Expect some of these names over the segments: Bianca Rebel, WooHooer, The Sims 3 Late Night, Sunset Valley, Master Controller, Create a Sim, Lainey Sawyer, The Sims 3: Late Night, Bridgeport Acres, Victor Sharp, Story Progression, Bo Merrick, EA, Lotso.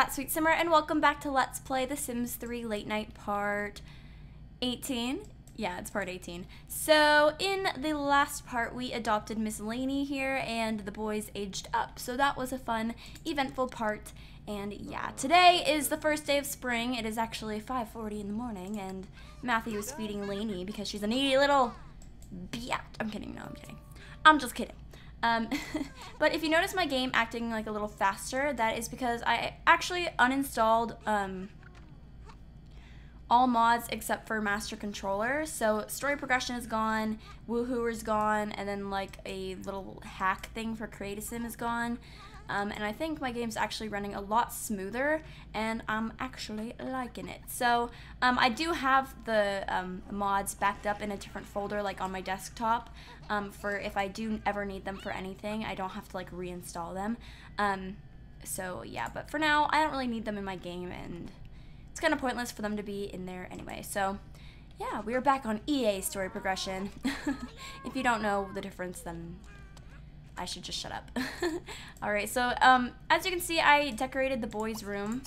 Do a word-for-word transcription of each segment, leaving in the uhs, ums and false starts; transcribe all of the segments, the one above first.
that sweet simmer, and welcome back to Let's Play The Sims three Late Night Part eighteen. Yeah, it's part eighteen. So in the last part, we adopted Miss Lainey here, and the boys aged up. So that was a fun, eventful part. And yeah, today is the first day of spring. It is actually five forty in the morning, and Matthew is feeding Lainey because she's a needy little biatch. I'm kidding. No, I'm kidding. I'm just kidding. Um, but if you notice my game acting like a little faster, that is because I actually uninstalled um, all mods except for Master Controller. So Story Progression is gone, WooHooer is gone, and then like a little hack thing for Create a Sim is gone. Um, and I think my game's actually running a lot smoother, and I'm actually liking it. So um, I do have the um, mods backed up in a different folder, like on my desktop, um, for if I do ever need them for anything. I don't have to like reinstall them. Um, so yeah, but for now, I don't really need them in my game, and it's kind of pointless for them to be in there anyway. So yeah, we are back on E A Story Progression. If you don't know the difference, then I should just shut up. Alright, so um, as you can see, I decorated the boys' room.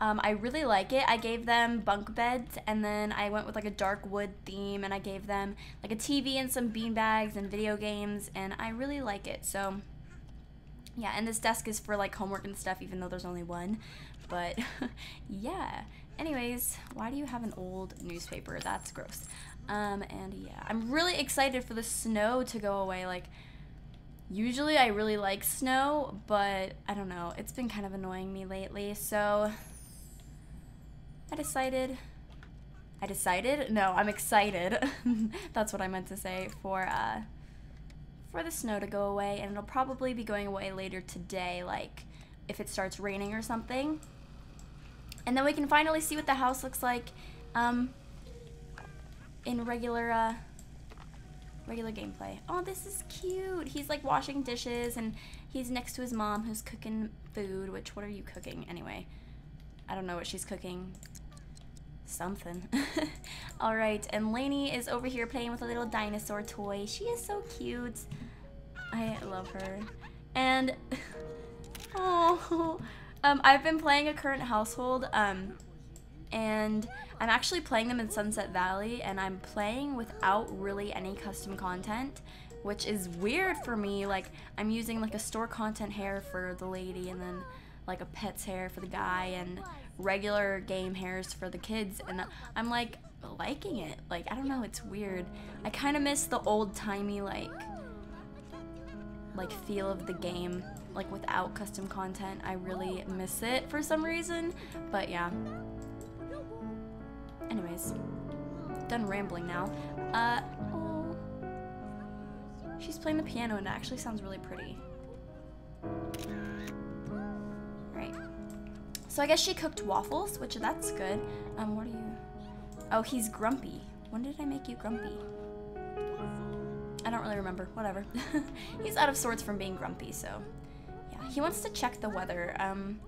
Um, I really like it. I gave them bunk beds, and then I went with like a dark wood theme, and I gave them like a T V and some beanbags and video games, and I really like it. So yeah, and this desk is for like homework and stuff, even though there's only one. But yeah. Anyways, why do you have an old newspaper? That's gross. Um, and yeah, I'm really excited for the snow to go away. Like, usually I really like snow, but I don't know, it's been kind of annoying me lately, so I decided, I decided? No, I'm excited, that's what I meant to say, for, uh, for the snow to go away, and it'll probably be going away later today, like, if it starts raining or something, and then we can finally see what the house looks like, um, in regular, uh, regular gameplay. Oh, this is cute. He's like washing dishes, and he's next to his mom who's cooking food. Which, what are you cooking anyway? I don't know what she's cooking. Something. Alright, and Lainey is over here playing with a little dinosaur toy. She is so cute. I love her. And oh, um, I've been playing a current household, um, and I'm actually playing them in Sunset Valley, and I'm playing without really any custom content, which is weird for me. Like, I'm using like a store content hair for the lady, and then like a pet's hair for the guy, and regular game hairs for the kids, and I'm like liking it. Like, I don't know, it's weird. I kind of miss the old-timey like like feel of the game, like without custom content. I really miss it for some reason, but yeah. Anyways, done rambling now. Uh, oh. She's playing the piano, and it actually sounds really pretty. Alright. So I guess she cooked waffles, which that's good. Um, what are you? Oh, he's grumpy. When did I make you grumpy? I don't really remember. Whatever. He's out of sorts from being grumpy, so yeah. He wants to check the weather. Um...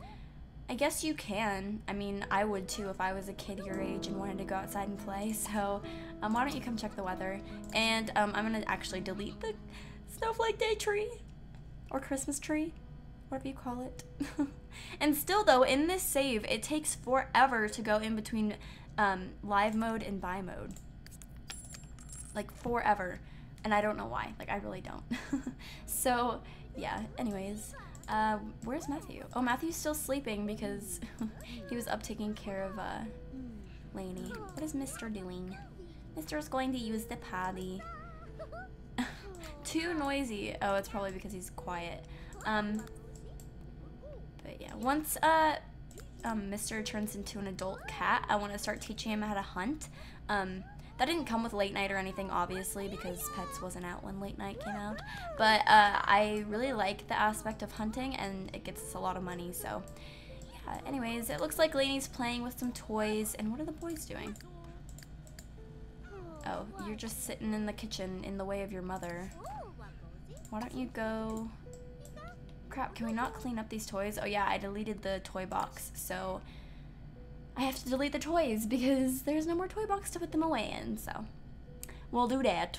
I guess you can. I mean, I would too if I was a kid your age and wanted to go outside and play, so um, why don't you come check the weather? And um, I'm gonna actually delete the snowflake day tree, or Christmas tree, whatever you call it. And still though, in this save, it takes forever to go in between um, live mode and buy mode. Like, forever. And I don't know why, like I really don't. So yeah, anyways. Uh, where's Matthew? Oh, Matthew's still sleeping because he was up taking care of, uh, Lainey. What is Mister doing? Mister is going to use the potty. Too noisy. Oh, it's probably because he's quiet. Um, but yeah, once, uh, um, Mister turns into an adult cat, I want to start teaching him how to hunt. Um, That didn't come with Late Night or anything, obviously, because Pets wasn't out when Late Night came out. But uh, I really like the aspect of hunting, and it gets us a lot of money, so yeah. Anyways, it looks like Lainey's playing with some toys. And what are the boys doing? Oh, you're just sitting in the kitchen in the way of your mother. Why don't you go... Crap, can we not clean up these toys? Oh yeah, I deleted the toy box, so... I have to delete the toys because there's no more toy box to put them away in, so we'll do that.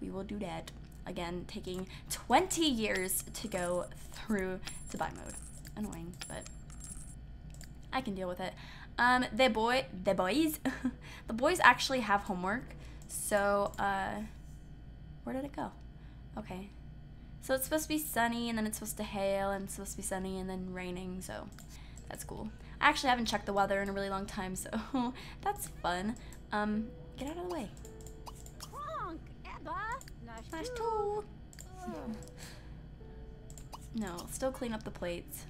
We will do that. Again, taking twenty years to go through to buy mode. annoying, but I can deal with it. Um, the boy, the boys, the boys actually have homework. So, uh, where did it go? Okay. So it's supposed to be sunny, and then it's supposed to hail, and it's supposed to be sunny, and then raining, so that's cool. I actually haven't checked the weather in a really long time, so that's fun. Um, get out of the way. Nice tool. No, still clean up the plates.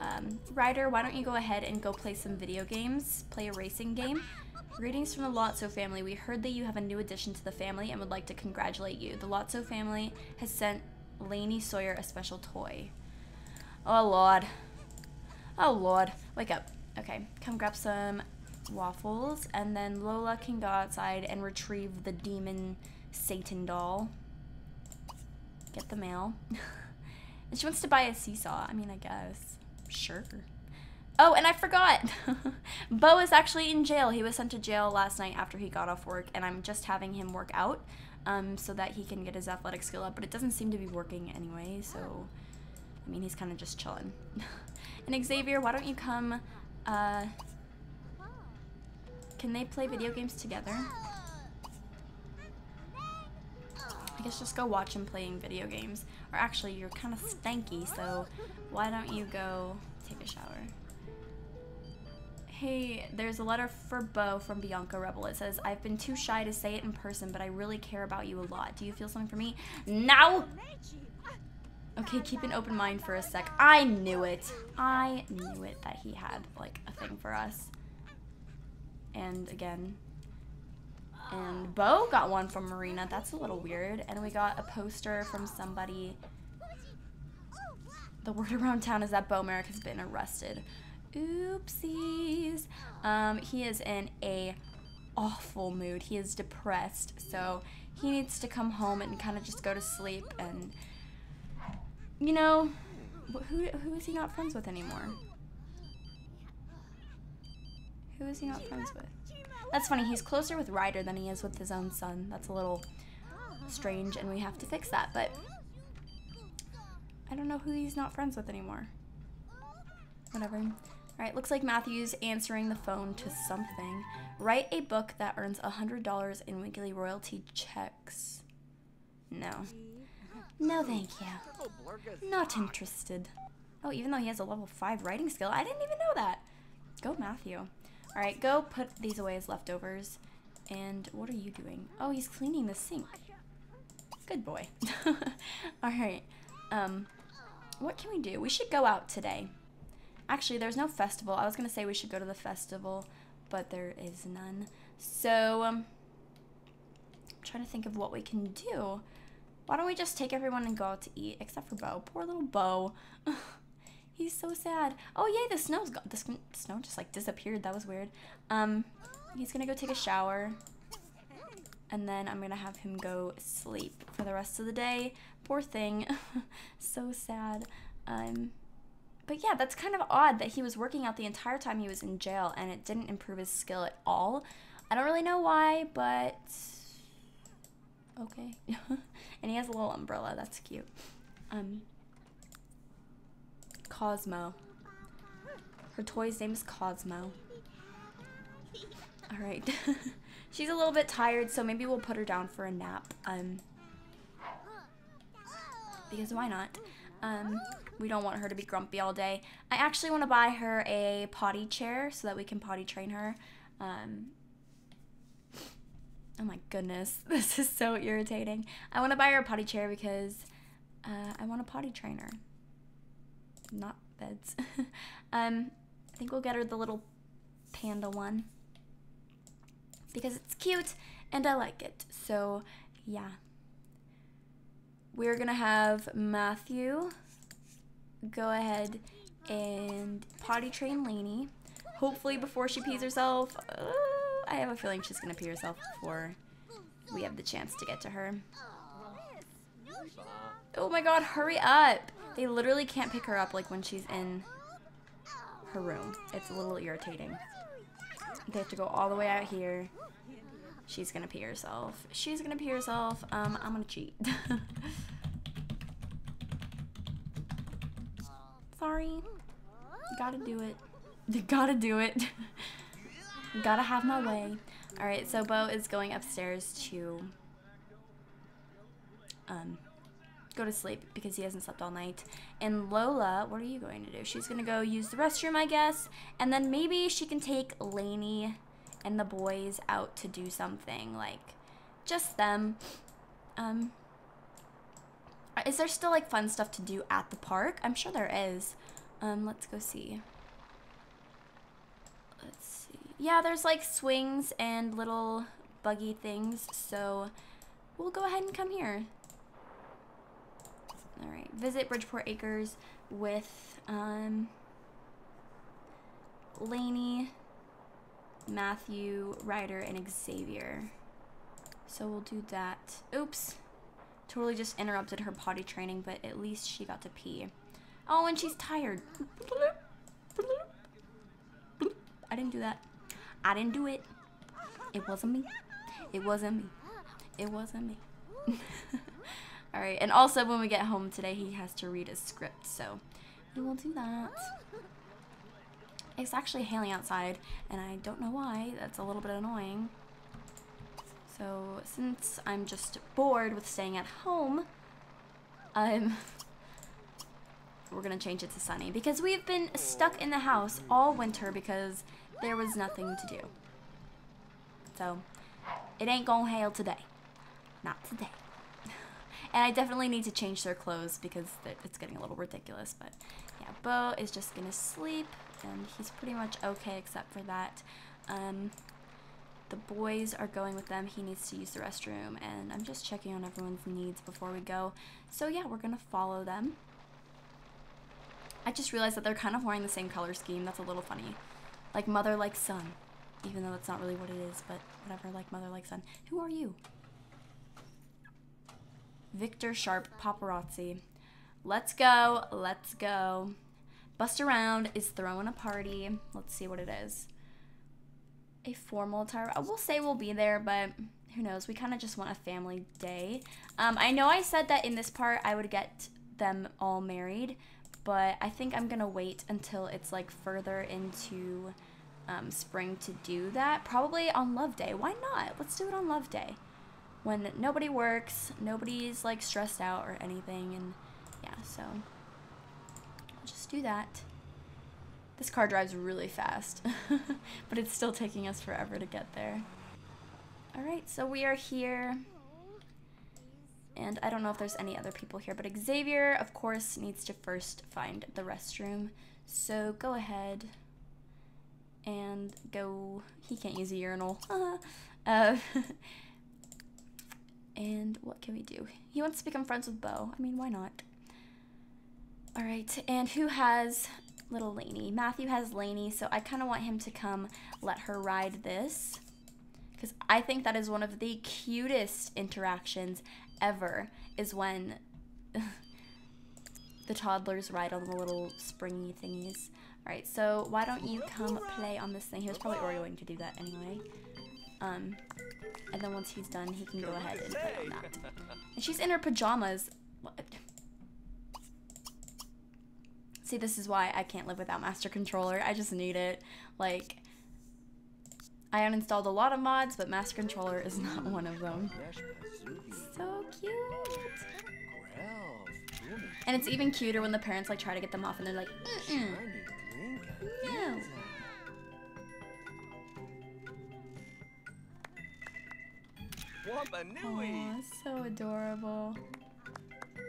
Um, Ryder, why don't you go ahead and go play some video games, play a racing game. Greetings from the Lotso family. We heard that you have a new addition to the family and would like to congratulate you. The Lotso family has sent Lainey Sawyer a special toy. Oh, Lord. Oh, Lord. Wake up. Okay, come grab some waffles, and then Lola can go outside and retrieve the demon Satan doll. Get the mail. And she wants to buy a seesaw. I mean, I guess. Sure. Oh, and I forgot. Bo is actually in jail. He was sent to jail last night after he got off work, and I'm just having him work out um, so that he can get his athletic skill up, but it doesn't seem to be working anyway, so, I mean, he's kind of just chilling. And Xavier, why don't you come, uh, can they play video games together? I guess just go watch him playing video games. Or actually, you're kind of stanky, so why don't you go take a shower? Hey, there's a letter for Bo from Bianca Rebel. It says, I've been too shy to say it in person, but I really care about you a lot. Do you feel something for me? Now! Okay, keep an open mind for a sec. I knew it. I knew it that he had, like, a thing for us. And again. And Bo got one from Marina. That's a little weird. And we got a poster from somebody. The word around town is that Bo Merrick has been arrested. Oopsies. Um, he is in a awful mood. He is depressed, so he needs to come home and kind of just go to sleep. And you know, who who is he not friends with anymore? Who is he not friends with? That's funny. He's closer with Ryder than he is with his own son. That's a little strange, and we have to fix that. But I don't know who he's not friends with anymore. Whatever. All right, looks like Matthew's answering the phone to something. Write a book that earns one hundred dollars in weekly royalty checks. No. No, thank you. Not interested. Oh, even though he has a level five writing skill, I didn't even know that. Go, Matthew. All right, go put these away as leftovers. And what are you doing? Oh, he's cleaning the sink. Good boy. All right. Um, what can we do? We should go out today. Actually, there's no festival. I was going to say we should go to the festival, but there is none. So, um, I'm trying to think of what we can do. Why don't we just take everyone and go out to eat, except for Bo. Poor little Bo. He's so sad. Oh, yay, the snow's gone. The snow just, like, disappeared. That was weird. Um, he's going to go take a shower, and then I'm going to have him go sleep for the rest of the day. Poor thing. So sad. Um... But yeah, that's kind of odd that he was working out the entire time he was in jail, and it didn't improve his skill at all. I don't really know why, but okay. And he has a little umbrella. That's cute. Um, Cosmo. Her toy's name is Cosmo. All right. She's a little bit tired, so maybe we'll put her down for a nap. Um, because why not? Um... We don't want her to be grumpy all day. I actually want to buy her a potty chair so that we can potty train her. Um, oh my goodness, this is so irritating. I want to buy her a potty chair because uh, I want a potty trainer. Not beds. um, I think we'll get her the little panda one because it's cute and I like it. So yeah. We're gonna have Matthew go ahead and potty train Lainey, hopefully before she pees herself. Oh, I have a feeling she's gonna pee herself before we have the chance to get to her. Oh my god, hurry up. They literally can't pick her up like when she's in her room. It's a little irritating. They have to go all the way out here. She's gonna pee herself. She's gonna pee herself. Um, I'm gonna cheat. sorry. Gotta do it. Gotta do it. Gotta have my way. Alright, so Bo is going upstairs to um, go to sleep because he hasn't slept all night. And Lola, what are you going to do? She's going to go use the restroom, I guess. And then maybe she can take Lainey and the boys out to do something. Like, just them. Um, is there still, like, fun stuff to do at the park? I'm sure there is. Um, let's go see. Let's see. Yeah, there's like swings and little buggy things, so we'll go ahead and come here. All right, visit Bridgeport Acres with um, Lainey, Matthew, Ryder, and Xavier. So we'll do that. Oops, totally just interrupted her potty training, but at least she got to pee. Oh, and she's tired. I didn't do that. I didn't do it. It wasn't me. It wasn't me. It wasn't me. All right, and also when we get home today, he has to read a script, so we will do that. It's actually hailing outside, and I don't know why. That's a little bit annoying. So since I'm just bored with staying at home, I'm... we're gonna change it to sunny because we've been stuck in the house all winter because there was nothing to do. So it ain't gonna hail today, not today. And I definitely need to change their clothes because it's getting a little ridiculous. But yeah, Bo is just gonna sleep and he's pretty much okay except for that. Um, the boys are going with them. He needs to use the restroom and I'm just checking on everyone's needs before we go. So yeah, we're gonna follow them. I just realized that they're kind of wearing the same color scheme. That's a little funny. Like mother, like son. Even though that's not really what it is, but whatever, like mother, like son. Who are you? Victor Sharp, paparazzi. Let's go, let's go. Bust Around is throwing a party. Let's see what it is. A formal attire. I will say we'll be there, but who knows? We kind of just want a family day. Um, I know I said that in this part I would get them all married, but I think I'm gonna wait until it's like further into um, spring to do that. Probably on Love Day, why not? Let's do it on Love Day. When nobody works, nobody's like stressed out or anything, and yeah, so I'll just do that. This car drives really fast, but it's still taking us forever to get there. All right, so we are here. And I don't know if there's any other people here, but Xavier, of course, needs to first find the restroom. So go ahead and go. He can't use a urinal. uh, and what can we do? He wants to become friends with Bo. I mean, why not? All right, and who has little Lainey? Matthew has Lainey, so I kind of want him to come let her ride this. Because I think that is one of the cutest interactions ever, is when the toddlers ride on the little springy thingies. Alright, so why don't you come play on this thing? He was probably already going to do that anyway. Um, and then once he's done, he can go ahead and play on that. And she's in her pajamas. What? See, this is why I can't live without Master Controller. I just need it. Like... I uninstalled a lot of mods, but Master Controller is not one of them. So cute! And it's even cuter when the parents like try to get them off and they're like, mm-mm. No. Aww, so adorable.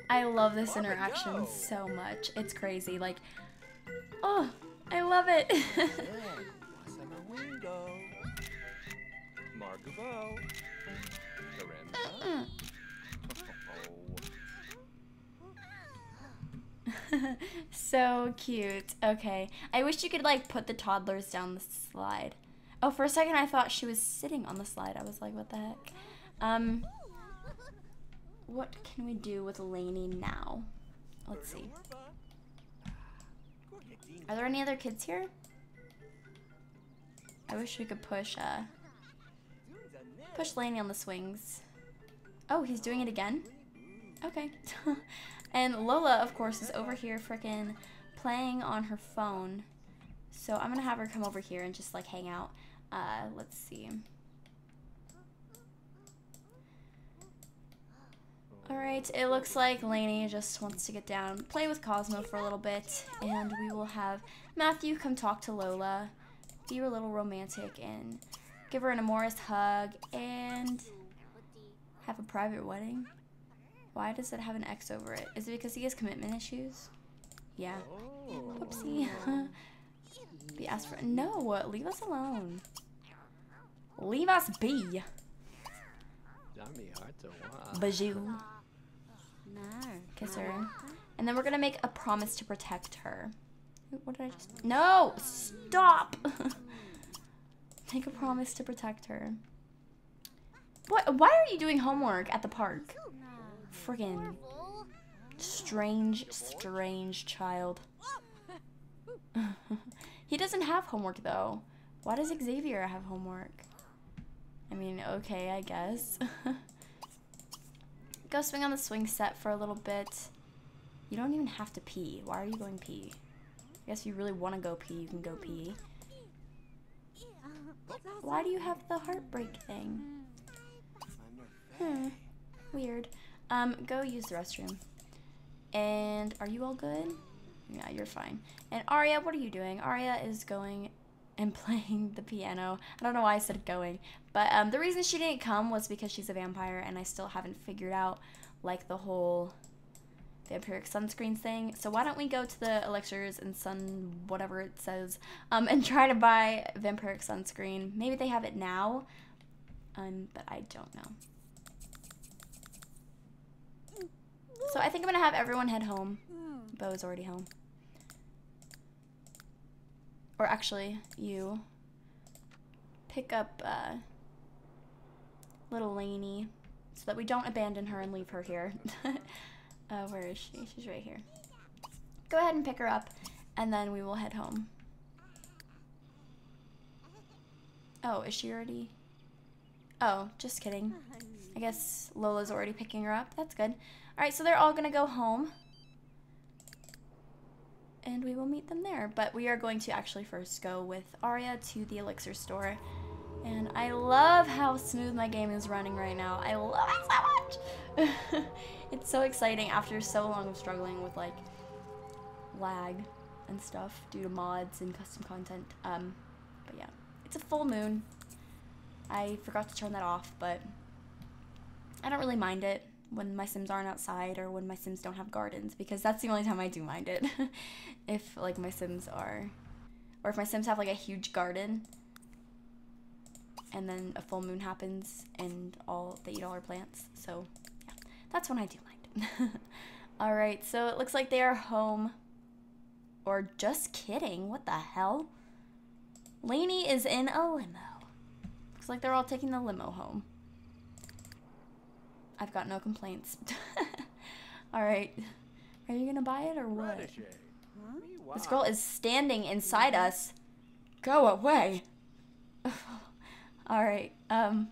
I love this interaction so much. It's crazy. Like, oh, I love it. So cute. Okay, I wish you could like put the toddlers down the slide. Oh, for a second I thought she was sitting on the slide. I was like, what the heck? Um, what can we do with Lainey now? Let's see. Are there any other kids here? I wish we could push uh push Lainey on the swings. Oh, he's doing it again? Okay. And Lola, of course, is over here frickin' playing on her phone. So I'm gonna have her come over here and just like hang out. Uh, let's see. Alright, it looks like Lainey just wants to get down, play with Cosmo for a little bit, and we will have Matthew come talk to Lola, be a little romantic, and give her an amorous hug, and have a private wedding. Why does it have an X over it? Is it because he has commitment issues? Yeah. Whoopsie. Be asked for- No, leave us alone. Leave us be. Bajou. Kiss her. And then we're gonna make a promise to protect her. What did I just- No! Stop! Make a promise to protect her. What? Why are you doing homework at the park? Friggin' strange, strange child. He doesn't have homework though. Why does Xavier have homework? I mean, okay, I guess. Go swing on the swing set for a little bit. You don't even have to pee. Why are you going pee? I guess if you really want to go pee, you can go pee. Why do you have the heartbreak thing? Hmm. Weird. Um, go use the restroom. And are you all good? Yeah, you're fine. And Aria, what are you doing? Aria is going and playing the piano. I don't know why I said going, but um, the reason she didn't come was because she's a vampire, and I still haven't figured out like the whole vampiric sunscreen thing. So why don't we go to the elixirs and sun whatever it says um, and try to buy vampiric sunscreen. Maybe they have it now, um, but I don't know. So I think I'm gonna have everyone head home. Beau is already home. Or actually, you pick up uh, little Lainey so that we don't abandon her and leave her here. uh, where is she? She's right here. Go ahead and pick her up, and then we will head home. Oh, is she already? Oh, just kidding. I guess Lola's already picking her up. That's good. All right, so they're all gonna go home. And we will meet them there. But we are going to actually first go with Aria to the elixir store. And I love how smooth my game is running right now. I love it so much. It's so exciting after so long of struggling with like lag and stuff due to mods and custom content. Um, but yeah, it's a full moon. I forgot to turn that off, but I don't really mind it when my Sims aren't outside or when my Sims don't have gardens, because that's the only time I do mind it. If like my Sims are, or if my Sims have like a huge garden and then a full moon happens and all they eat all our plants. So yeah, that's when I do mind. All right, so it looks like they are home. Or just kidding, what the hell? Lainey is in a limo. Looks like they're all taking the limo home. I've got no complaints. Alright. Are you gonna buy it or what? Huh? This girl is standing inside us. Go away. Alright. Um,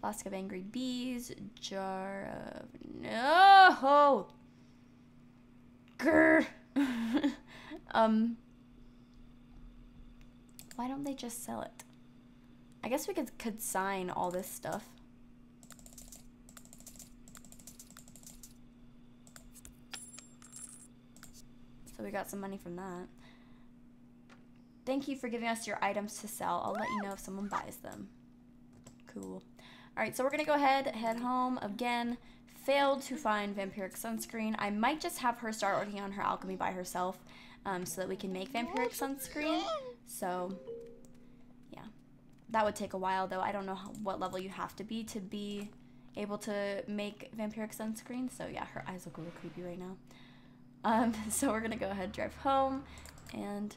flask of angry bees. Jar of... No! Grr! um, why don't they just sell it? I guess we could consign all this stuff. We got some money from that. Thank you for giving us your items to sell. I'll let you know if someone buys them. Cool. Alright, so we're gonna go ahead, head home again. Failed to find vampiric sunscreen. I might just have her start working on her alchemy by herself um, so that we can make vampiric sunscreen. So, yeah. That would take a while though. I don't know how, what level you have to be to be able to make vampiric sunscreen. So yeah, her eyes look a little creepy right now. Um, so we're gonna go ahead, drive home, and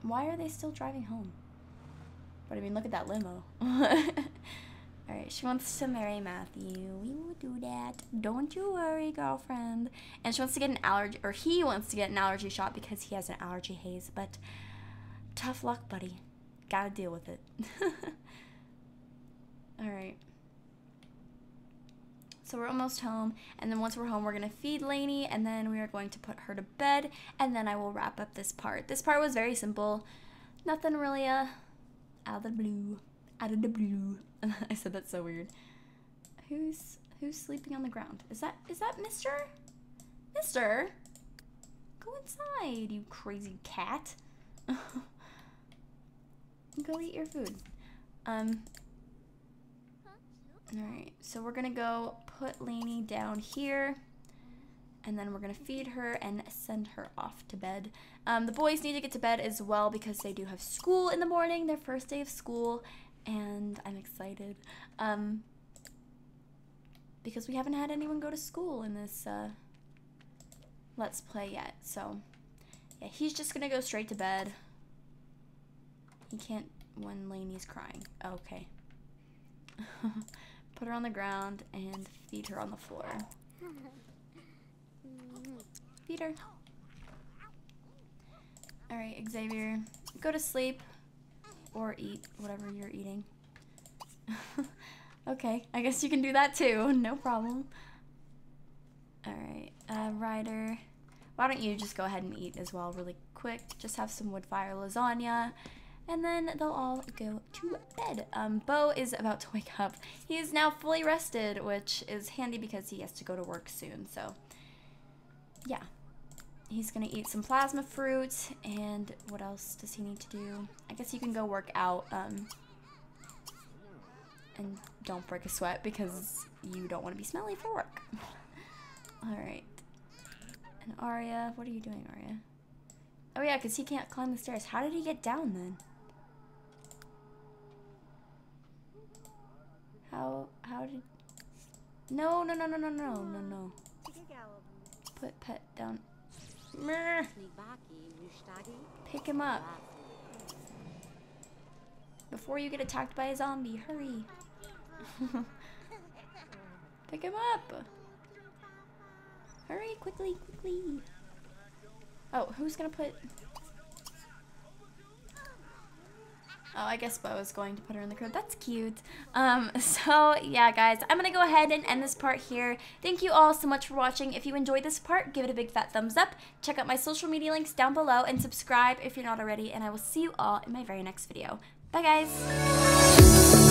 why are they still driving home? But I mean, look at that limo. Alright, she wants to marry Matthew. We will do that. Don't you worry, girlfriend. And she wants to get an allergy, or he wants to get an allergy shot because he has an allergy haze, but tough luck, buddy. Gotta deal with it. Alright. So we're almost home, and then once we're home, we're gonna feed Lainey, and then we are going to put her to bed, and then I will wrap up this part. This part was very simple. Nothing really uh, out of the blue, out of the blue. I said that's so weird. Who's who's sleeping on the ground? Is that is that Mister? Mister? Go inside, you crazy cat. Go eat your food. Um. Alright, so we're gonna go put Lainey down here, and then we're gonna feed her and send her off to bed. Um, the boys need to get to bed as well because they do have school in the morning, their first day of school, and I'm excited. Um, because we haven't had anyone go to school in this uh, Let's Play yet, so yeah, he's just gonna go straight to bed. He can't when Lainey's crying. Okay. Put her on the ground and feed her on the floor. Feed her. Alright, Xavier, go to sleep or eat whatever you're eating. Okay, I guess you can do that too, no problem. Alright, uh, Ryder, why don't you just go ahead and eat as well really quick. Just have some wood fire lasagna. And then they'll all go to bed. Um, Bo is about to wake up. He is now fully rested, which is handy because he has to go to work soon. So, yeah. He's going to eat some plasma fruit. And what else does he need to do? I guess you can go work out. Um, and don't break a sweat because you don't want to be smelly for work. Alright. And Aria, what are you doing, Aria? Oh yeah, because he can't climb the stairs. How did he get down then? How, how did... No, no, no, no, no, no, no, no. Put pet down. Pick him up. Before you get attacked by a zombie, hurry. Pick him up. Hurry, quickly, quickly. Oh, who's gonna put... Oh, I guess Bo is going to put her in the crib. That's cute. Um, so, yeah, guys, I'm going to go ahead and end this part here. Thank you all so much for watching. If you enjoyed this part, give it a big fat thumbs up. Check out my social media links down below and subscribe if you're not already. And I will see you all in my very next video. Bye, guys.